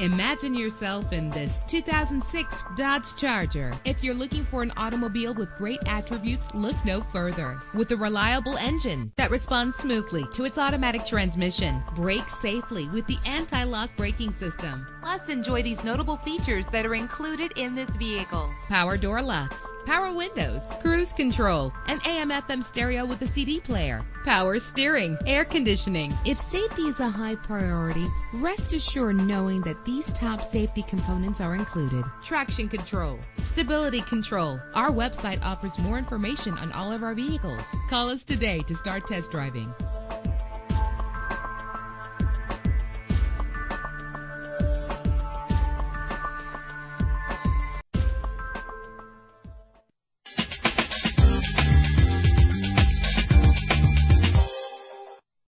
Imagine yourself in this 2006 Dodge Charger. If you're looking for an automobile with great attributes, look no further. With a reliable engine that responds smoothly to its automatic transmission, brake safely with the anti-lock braking system. Plus, enjoy these notable features that are included in this vehicle: power door locks, power windows, cruise control, an AM/FM stereo with a CD player, power steering, air conditioning. If safety is a high priority, rest assured knowing that these top safety components are included: traction control, stability control. Our website offers more information on all of our vehicles. Call us today to start test driving.